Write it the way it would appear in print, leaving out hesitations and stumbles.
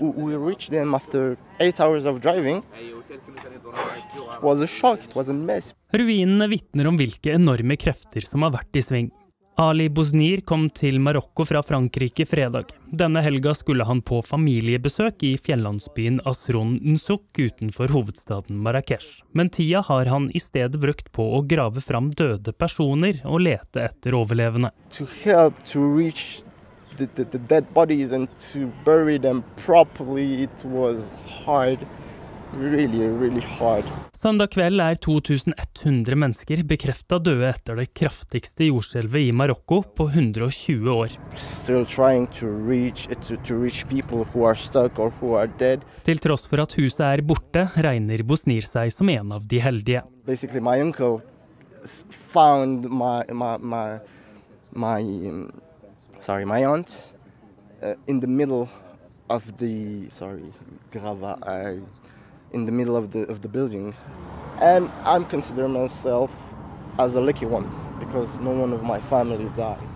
We reached them after 8 hours of driving. It was a shock, it was a mess. Ruinene vitner om hvilke enorme krefter som har vært i sving. Ali Bosnier kom til Marokko fra Frankrike fredag. Denne helga skulle han på familiebesøk i fjellandsbyen Asronnensouk utenfor hovedstaden Marrakech. Men tida har han i stedet brukt på å grave fram døde personer og lete etter overlevende. To help to reach the dead bodies and to bury them properly, it was hard. Really hard. Søndag kveld er 2100 mennesker bekreftet døde etter det kraftigste jordskjelvet i Marokko på 120 år. Til tross for at huset er borte, regner Bosnier seg som en av de heldige. Basically my uncle found my aunt in the middle of the grava. In the middle of the building, and I'm considering myself as a lucky one because no one of my family died.